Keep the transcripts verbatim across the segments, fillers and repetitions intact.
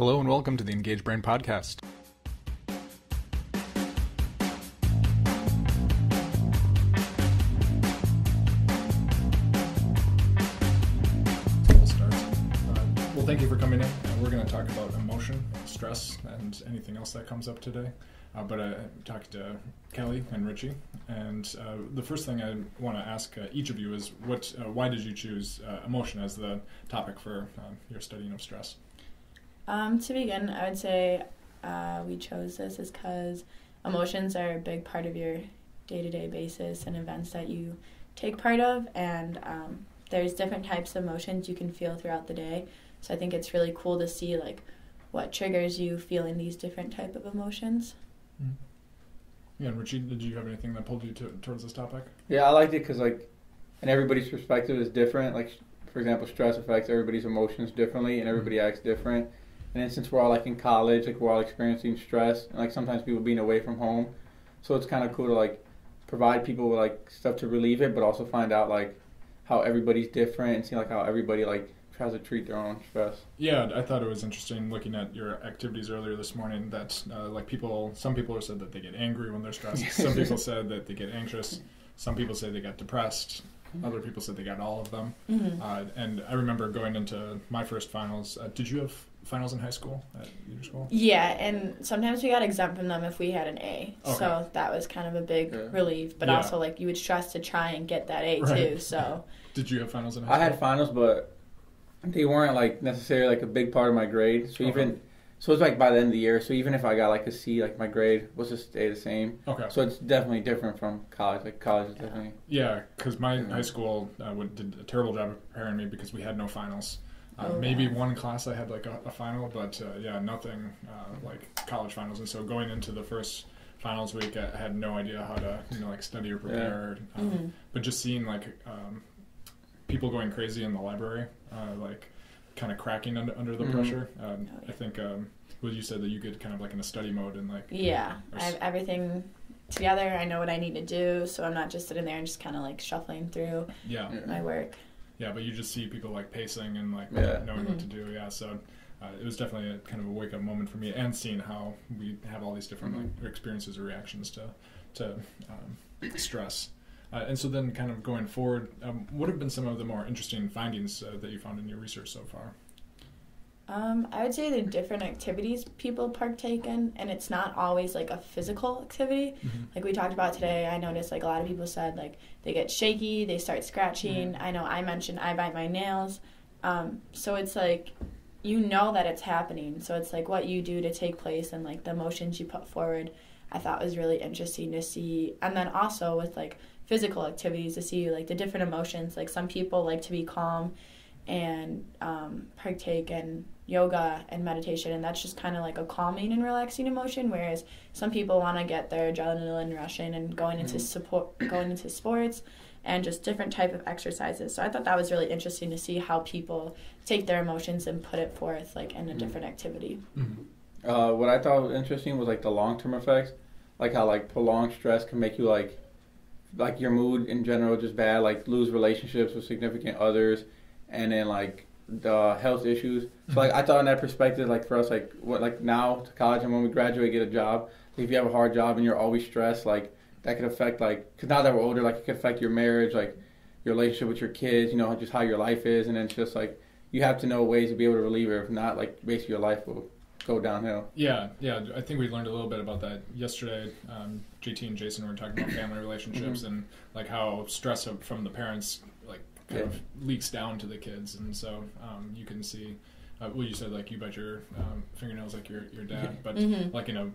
Hello and welcome to the Engaged Brain Podcast. We'll start. Uh, well, thank you for coming in. Uh, we're going to talk about emotion, stress, and anything else that comes up today. Uh, but I talked to Kelly and Richie, and uh, the first thing I want to ask uh, each of you is, what? Uh, why did you choose uh, emotion as the topic for uh, your studying of stress? Um, to begin, I would say uh, we chose this is because emotions are a big part of your day-to-day basis and events that you take part of, and um, there's different types of emotions you can feel throughout the day. So I think it's really cool to see like what triggers you feeling these different type of emotions. Mm-hmm. Yeah, and Richie, did you have anything that pulled you to, towards this topic? Yeah, I liked it because like, and everybody's perspective is different. Like, for example, stress affects everybody's emotions differently, and everybody mm-hmm. acts different. And then since we're all like in college, like we're all experiencing stress, and like sometimes people being away from home, so it's kind of cool to like provide people with like stuff to relieve it, but also find out like how everybody's different and see like how everybody like tries to treat their own stress. Yeah, I thought it was interesting looking at your activities earlier this morning that uh, like people, some people said that they get angry when they're stressed. Some people said that they get anxious. Some people say they got depressed. Other people said they got all of them. Mm-hmm. uh, and I remember going into my first finals. Uh, did you have finals in high school at your school? Yeah, and sometimes we got exempt from them if we had an A. Okay. So that was kind of a big yeah. relief. But yeah. also, like, you would stress to try and get that A, right. too. So did you have finals in high school? I had finals, but they weren't, like, necessarily, like, a big part of my grade. So okay. even so it was, like, by the end of the year. So even if I got, like, a C, like, my grade was just stay the same. Okay. So it's definitely different from college. Like, college is yeah. definitely. Yeah, because my yeah. high school uh, did a terrible job of preparing me because we had no finals. Uh, maybe one class I had like a, a final, but uh, yeah, nothing uh, like college finals. And so going into the first finals week, I had no idea how to, you know, like study or prepare. Yeah. Um, mm-hmm. But just seeing like um, people going crazy in the library, uh, like kind of cracking under, under the mm-hmm. pressure. Um, oh, yeah. I think um, well, you said that you get kind of like in a study mode and like yeah, you know, I have everything together. I know what I need to do, so I'm not just sitting there and just kind of like shuffling through yeah. my work. Yeah, but you just see people like pacing and like yeah. knowing mm-hmm. what to do. Yeah, so uh, it was definitely a, kind of a wake up moment for me, and seeing how we have all these different mm-hmm. like experiences or reactions to to um, stress. Uh, and so then, kind of going forward, um, what have been some of the more interesting findings uh, that you found in your research so far? Um, I would say the different activities people partake in, and it's not always like a physical activity. Mm-hmm. Like we talked about today, I noticed like a lot of people said like they get shaky, they start scratching. Mm-hmm. I know I mentioned I bite my nails. Um, so it's like, you know that it's happening. So it's like what you do to take place and like the emotions you put forward, I thought was really interesting to see. And then also with like physical activities to see like the different emotions. Like some people like to be calm and um, partake in yoga and meditation, and that's just kind of like a calming and relaxing emotion, whereas some people want to get their adrenaline rushing and going into mm. support going into sports and just different type of exercises. So I thought that was really interesting to see how people take their emotions and put it forth like in a mm. different activity. Mm-hmm. uh, what I thought was interesting was like the long-term effects, like how like prolonged stress can make you like like your mood in general just bad, like lose relationships with significant others, and then like the health issues. So like I thought in that perspective, like for us, like what like now to college and when we graduate, get a job. Like, if you have a hard job and you're always stressed, like that could affect like because now that we're older, like it could affect your marriage, like your relationship with your kids. You know, just how your life is, and then it's just like you have to know ways to be able to relieve it. If not, like basically your life will go downhill. Yeah, yeah. I think we learned a little bit about that yesterday. Um, J T and Jason were talking about family relationships mm-hmm. and like how stress from the parents like. Kind of leaks down to the kids, and so um, you can see. Uh, well, you said like you bite your um, fingernails like your your dad, but mm-hmm. like in a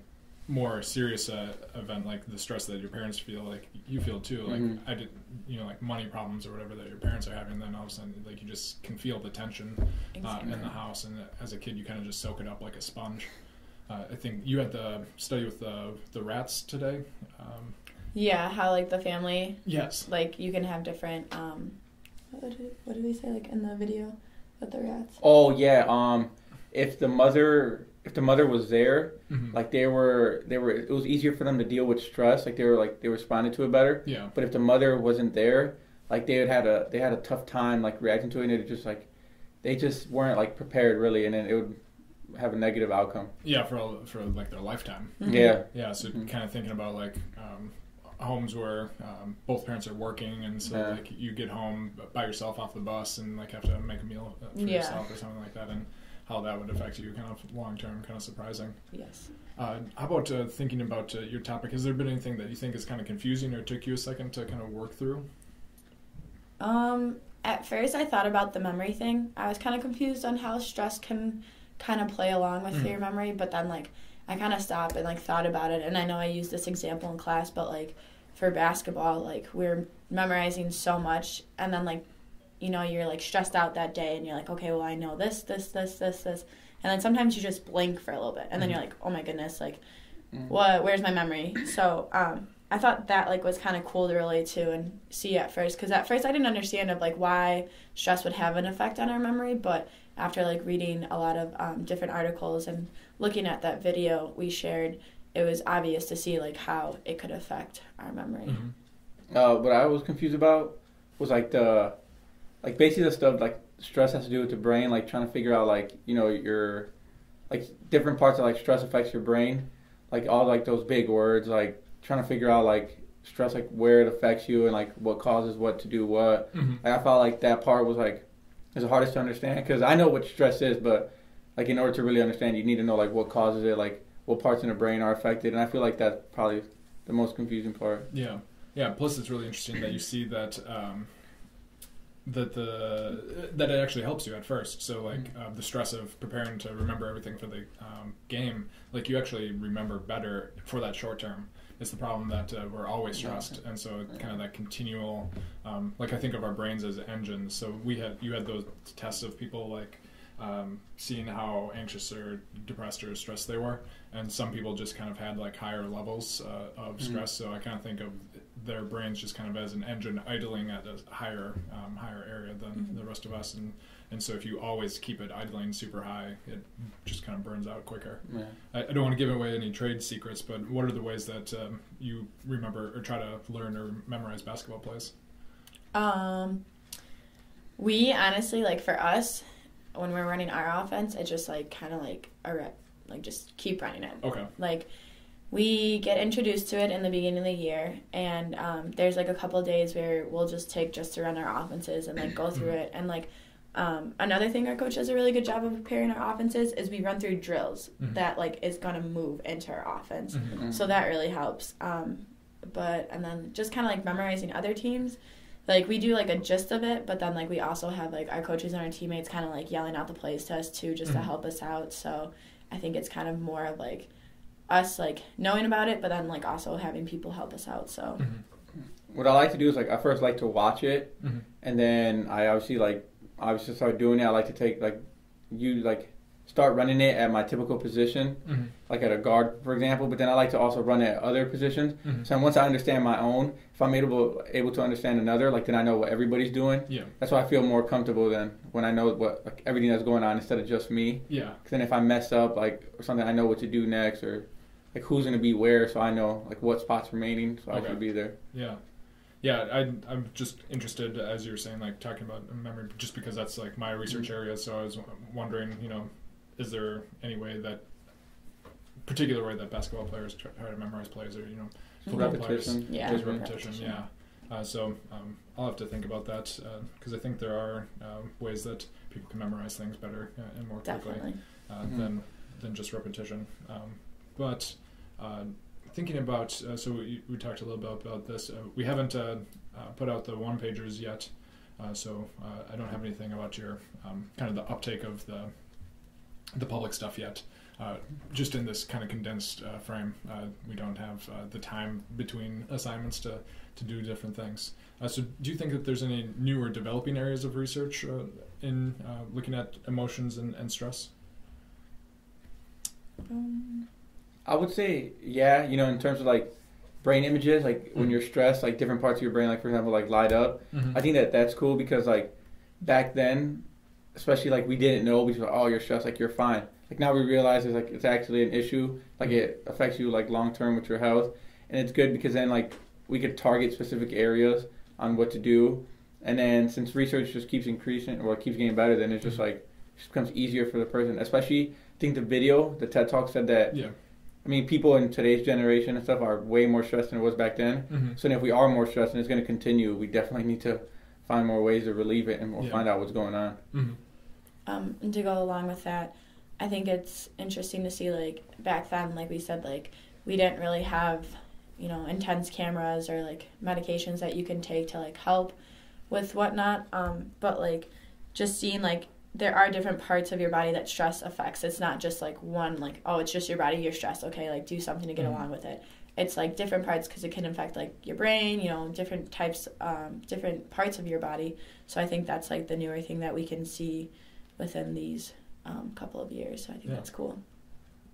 more serious uh, event, like the stress that your parents feel, like you feel too. Like mm-hmm. I did, you know, like money problems or whatever that your parents are having. Then all of a sudden, like you just can feel the tension exactly. uh, in the house, and as a kid, you kind of just soak it up like a sponge. Uh, I think you had the study with the the rats today. Um, yeah, how like the family. Yes. Like you can have different. Um, What did, what did we say like in the video with the rats? Oh yeah, um, if the mother if the mother was there, mm-hmm. like they were they were it was easier for them to deal with stress, like they were like they responded to it better. Yeah. But if the mother wasn't there, like they would had a they had a tough time like reacting to it, and it just like they just weren't like prepared really, and then it would have a negative outcome. Yeah, for all, for like their lifetime. Mm-hmm. Yeah. Yeah, so mm-hmm. kind of thinking about like um, homes where um, both parents are working, and so yeah. like you get home by yourself off the bus and like have to make a meal for yeah. yourself or something like that, and how that would affect you kind of long term, kind of surprising. Yes. Uh, how about uh, thinking about uh, your topic? Has there been anything that you think is kind of confusing or took you a second to kind of work through? Um, at first I thought about the memory thing. I was kind of confused on how stress can kind of play along with mm. your memory, but then like I kind of stopped and like thought about it. And I know I used this example in class, but like for basketball, like we're memorizing so much, and then like, you know, you're like stressed out that day and you're like, okay, well, I know this, this, this, this, this. And then sometimes you just blink for a little bit, and then mm-hmm. you're like, oh my goodness, like, mm-hmm. what, where's my memory? So um, I thought that, like, was kind of cool to relate to and see at first, because at first I didn't understand of, like, why stress would have an effect on our memory, but after, like, reading a lot of um, different articles and looking at that video we shared, it was obvious to see, like, how it could affect our memory. Mm-hmm. Uh, what I was confused about was, like, the, like, basically the stuff, like, stress has to do with the brain, like trying to figure out, like, you know, your, like, different parts of, like, stress affects your brain, like all, like, those big words, like trying to figure out, like, stress, like where it affects you and like what causes what to do what. Mm-hmm. Like I felt like that part was like is the hardest to understand, because I know what stress is, but like in order to really understand, you need to know like what causes it, like what parts in the brain are affected, and I feel like that's probably the most confusing part. Yeah, yeah. Plus, it's really interesting that you see that. Um, that the that it actually helps you at first. So like uh, the stress of preparing to remember everything for the um, game, like you actually remember better for that short term. It's the problem that uh, we're always stressed, and so it's kind of that continual, um, like I think of our brains as engines. So we had you had those tests of people like um, seeing how anxious or depressed or stressed they were, and some people just kind of had like higher levels uh, of stress. Mm-hmm. So I kind of think of their brains just kind of as an engine idling at a higher um, higher area than mm-hmm. the rest of us, and and so if you always keep it idling super high, it just kind of burns out quicker. Yeah. I, I don't want to give away any trade secrets, but what are the ways that um, you remember or try to learn or memorize basketball plays? Um, we honestly, like for us, when we're running our offense, it's just like kind of like a rep, like just keep running it. Okay. Like. We get introduced to it in the beginning of the year, and um, there's, like, a couple of days where we'll just take just to run our offenses and, like, go through it. And, like, um, another thing our coach does a really good job of preparing our offenses is we run through drills mm-hmm. that, like, is going to move into our offense. Mm-hmm. So that really helps. Um, but and then just kind of, like, memorizing other teams. Like, we do, like, a gist of it, but then, like, we also have, like, our coaches and our teammates kind of, like, yelling out the plays to us, too, just mm-hmm. to help us out. So I think it's kind of more of, like, us like knowing about it, but then like also having people help us out. So mm-hmm. what I like to do is like I first like to watch it, mm-hmm. and then I obviously like obviously start doing it. I like to take like you like start running it at my typical position, mm-hmm. like at a guard for example. But then I like to also run at other positions. Mm-hmm. So once I understand my own, if I'm able able to understand another, like then I know what everybody's doing. Yeah, that's why I feel more comfortable than when I know what like everything that's going on instead of just me. Yeah, because then if I mess up like or something, I know what to do next or. Like who's gonna be where, so I know like what spot's remaining, so okay. I should be there. Yeah, yeah. I I'm just interested as you were saying, like talking about memory, just because that's like my research mm-hmm. area. So I was wondering, you know, is there any way that particular way that basketball players try to memorize plays, or you know, football repetition, players, yeah, just repetition, yeah. Uh, so um, I'll have to think about that because uh, I think there are uh, ways that people can memorize things better uh, and more Definitely. quickly uh, mm-hmm. than than just repetition, um, but. Uh, thinking about, uh, so we, we talked a little bit about this. Uh, we haven't uh, uh, put out the one-pagers yet, uh, so uh, I don't have anything about your um, kind of the uptake of the the public stuff yet. Uh, just in this kind of condensed uh, frame, uh, we don't have uh, the time between assignments to, to do different things. Uh, so do you think that there's any new or developing areas of research uh, in uh, looking at emotions and, and stress? Um. I would say, yeah, you know, in terms of, like, brain images, like, mm-hmm. when you're stressed, like, different parts of your brain, like, for example, like, light up. Mm-hmm. I think that that's cool because, like, back then, especially, like, we didn't know. We just, oh, you're stressed, like, you're fine. Like, now we realize it's, like, it's actually an issue. Like, mm-hmm. it affects you, like, long-term with your health. And it's good because then, like, we could target specific areas on what to do. And then since research just keeps increasing or keeps getting better, then it's just, mm-hmm. like, it just becomes easier for the person, especially I think the video, the TED Talk said that, yeah. I mean, people in today's generation and stuff are way more stressed than it was back then. Mm-hmm. So if we are more stressed and it's going to continue, we definitely need to find more ways to relieve it and we'll yeah. find out what's going on. Mm-hmm. Um, and to go along with that, I think it's interesting to see, like, back then, like we said, like, we didn't really have, you know, intense cameras or, like, medications that you can take to, like, help with whatnot. Um, but, like, just seeing, like, there are different parts of your body that stress affects. It's not just, like, one, like, oh, it's just your body, you're stressed, okay, like, do something to get mm-hmm. along with it. It's, like, different parts because it can affect, like, your brain, you know, different types, um, different parts of your body. So I think that's, like, the newer thing that we can see within these um, couple of years. So I think yeah. that's cool.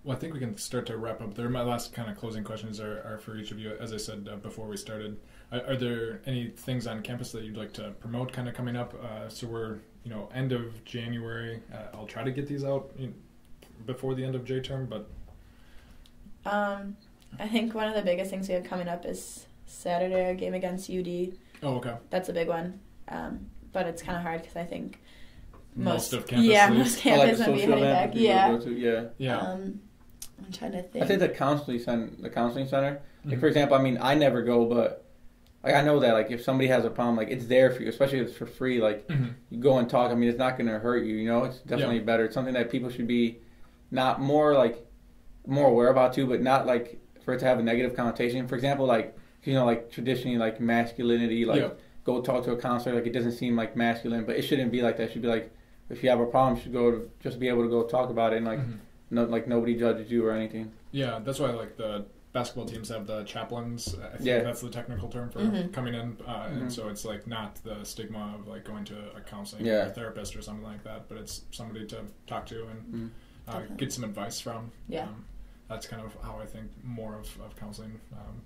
Well, I think we can start to wrap up there. My last kind of closing questions are, are for each of you. As I said uh, before we started, are, are there any things on campus that you'd like to promote kind of coming up? Uh, so we're, you know, end of January. Uh, I'll try to get these out you know, before the end of J-term, but... Um, I think one of the biggest things we have coming up is Saturday, our game against U D. Oh, okay. That's a big one. Um, but it's kind of hard because I think... Most, most of campus yeah, leaves. Most campus oh, like would be high tech. Yeah. To, yeah. Yeah. Um, I'm trying to think. I think the counseling center, the counseling center. Mm-hmm. Like, for example, I mean, I never go, but like, I know that like if somebody has a problem, like it's there for you, especially if it's for free. Like mm-hmm. you go and talk. I mean, it's not going to hurt you. You know, it's definitely yeah. better. It's something that people should be not more like more aware about too, but not like for it to have a negative connotation. For example, like you know, like traditionally, like masculinity, like. Yeah. Go talk to a counselor, like it doesn't seem like masculine, but it shouldn't be like that. It should be like, if you have a problem, you should go to, just be able to go talk about it, and like, mm-hmm. no, like nobody judges you or anything. Yeah, that's why like the basketball teams have the chaplains. I think yeah. that's the technical term for mm-hmm. coming in, uh, mm-hmm. and so it's like not the stigma of like going to a counseling yeah. or a therapist or something like that, but it's somebody to talk to and mm-hmm. uh, get some advice from. Yeah, um, that's kind of how I think more of of counseling. Um,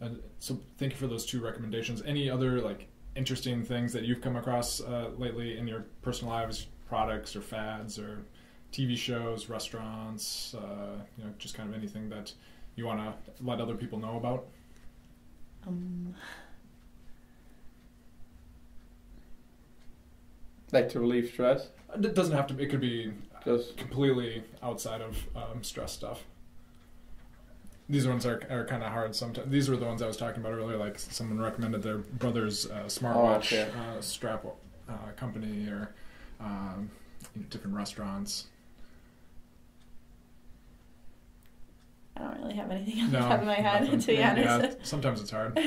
and so thank you for those two recommendations. Any other like interesting things that you've come across uh, lately in your personal lives, products or fads or T V shows, restaurants, uh, you know, just kind of anything that you want to let other people know about? Um, like to relieve stress? It doesn't have to be. It could be just completely outside of um, stress stuff. These ones are are kind of hard sometimes. These were the ones I was talking about earlier, like someone recommended their brother's uh, smartwatch oh, okay. uh, strap uh, company or um, you know, different restaurants. I don't really have anything on no, the top of my head, nothing. To be yeah, honest. Yeah, sometimes it's hard.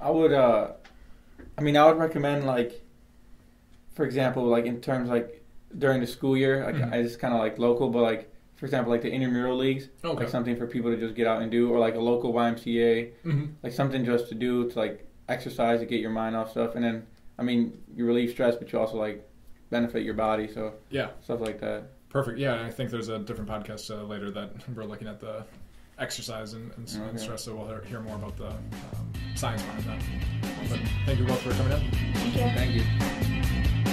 I would, uh, I mean, I would recommend, like, for example, like in terms, like, during the school year, like, mm-hmm. I just kind of, like, local, but, like, for example, like the intramural leagues, okay. like something for people to just get out and do, or like a local Y M C A, mm-hmm. like something just to do to like exercise to get your mind off stuff. And then, I mean, you relieve stress, but you also like benefit your body. So yeah, stuff like that. Perfect. Yeah, and I think there's a different podcast uh, later that we're looking at the exercise and, and, okay. and stress. So we'll hear, hear more about the um, science behind that. But thank you both for coming up. Thank you. Thank you.